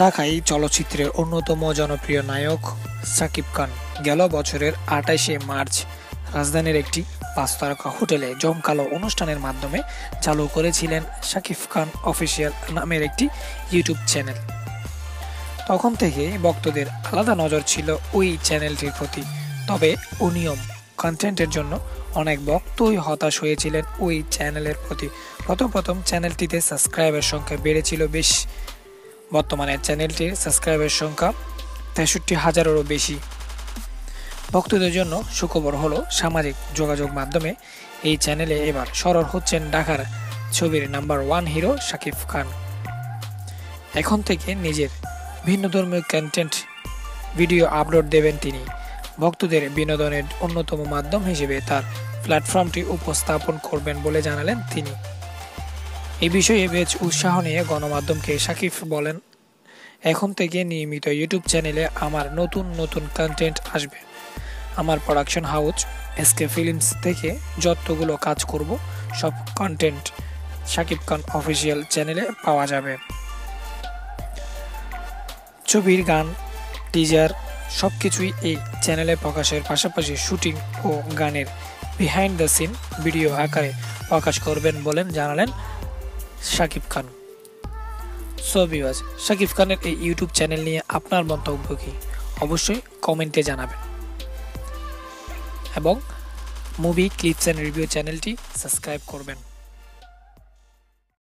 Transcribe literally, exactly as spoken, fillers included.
ঢাকায় চলচ্চিত্রের অন্যতম জনপ্রিয় নায়ক শাকিব খান গেল বছরের আঠাশে মার্চ রাজধানীর একটি পাঁচ তারকা হোটেলে জমকালো অনুষ্ঠানের মাধ্যমে চালু করেছিলেন শাকিব খান অফিসিয়াল নামের একটি ইউটিউব চ্যানেল। তখন থেকে ভক্তদের আলাদা নজর ছিল ওই চ্যানেলটির প্রতি। তবে অনিয়ম কন্টেন্টের জন্য অনেক ভক্তই হতাশ হয়েছিলেন ওই চ্যানেলের প্রতি। প্রথম প্রথম চ্যানেলটিতে সাবস্ক্রাইবের সংখ্যা বেড়েছিল বেশ। বর্তমানে চ্যানেলটির সাবস্ক্রাইবের সংখ্যা তেষট্টি হাজারেরও বেশি। ভক্তদের জন্য সুখবর হলো, সামাজিক যোগাযোগ মাধ্যমে এই চ্যানেলে এবার সরব হচ্ছেন ঢাকার ছবির number one hero Shakib Khan. এখন থেকে নিজের ভিন্নধর্মীয় কন্টেন্ট ভিডিও আপলোড দেবেন তিনি। ভক্তদের বিনোদনের অন্যতম মাধ্যম হিসেবে তার প্ল্যাটফর্মটি উপস্থাপন করবেন বলে জানালেন তিনি। এই বিষয়ে বেশ উৎসাহ নিয়ে গণমাধ্যমকে শাকিব বলেন, এখন থেকে নিয়মিত ইউটিউব চ্যানেলে আমার নতুন নতুন কন্টেন্ট আসবে। আমার প্রোডাকশন হাউস এসকে ফিল্মস থেকে যতগুলো কাজ করব সব কন্টেন্ট শাকিব খান অফিসিয়াল চ্যানেলে পাওয়া যাবে। ছবির গান, টিজার সব কিছুই এই চ্যানেলে প্রকাশের পাশাপাশি শুটিং ও গানের বিহাইন্ড দ্য সিন ভিডিও আকারে প্রকাশ করবেন বলেন জানালেন শাকিব খান। সো ভিউয়ার্স, শাকিব খানের এই ইউটিউব চ্যানেল নিয়ে আপনার মন্তব্য কী অবশ্যই কমেন্টে জানাবেন এবং মুভি ক্লিপস অ্যান্ড রিভিউ চ্যানেলটি সাবস্ক্রাইব করবেন।